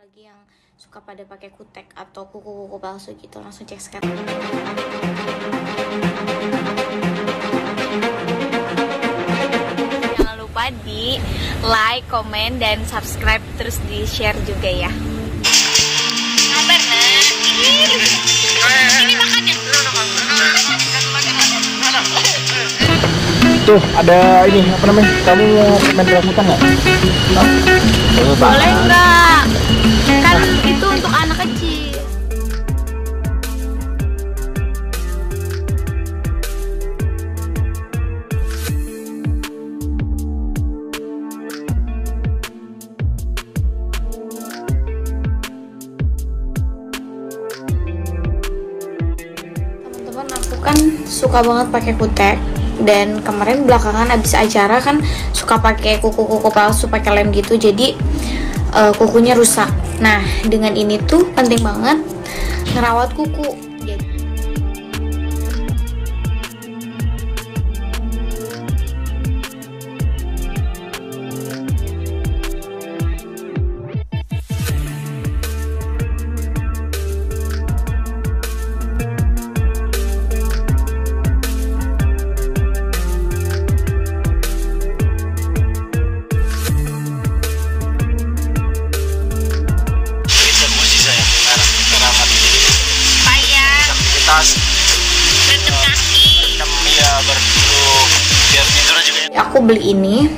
Apalagi yang suka pada pakai kutek atau kuku-kuku palsu gitu, langsung cek sekarang. Jangan lupa di like, komen, dan subscribe, terus di share juga ya. Sabar nak, ini makannya. Tuh ada ini apa namanya? Kamu mau main rambutan nggak? Boleh nggak? Kan itu untuk anak kecil. Teman-teman, aku kan suka banget pakai kutek. Dan kemarin belakangan abis acara kan suka pakai kuku-kuku palsu, pakai lem gitu, jadi kukunya rusak. Nah, dengan ini tuh penting banget ngerawat kuku. Aku beli ini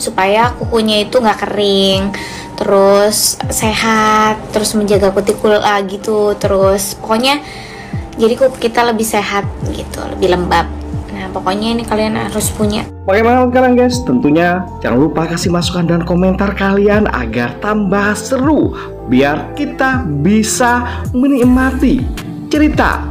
supaya kukunya itu nggak kering, terus sehat, terus menjaga kutikula gitu, terus pokoknya jadi kuku kita lebih sehat gitu, lebih lembab. Nah, pokoknya ini kalian harus punya. Bagaimana kalian guys? Tentunya jangan lupa kasih masukan dan komentar kalian agar tambah seru, biar kita bisa menikmati cerita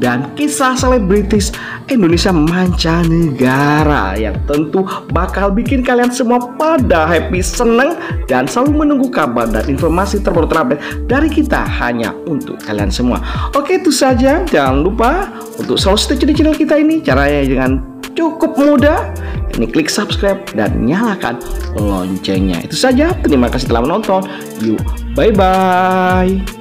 dan kisah selebritis Indonesia mancanegara yang tentu bakal bikin kalian semua pada happy, seneng, dan selalu menunggu kabar dan informasi terbaru terupdate dari kita hanya untuk kalian semua. Oke, itu saja. Jangan lupa untuk selalu stay tune di channel kita ini. Caranya dengan cukup mudah, ini klik subscribe dan nyalakan loncengnya. Itu saja. Terima kasih telah menonton. Yuk, bye-bye.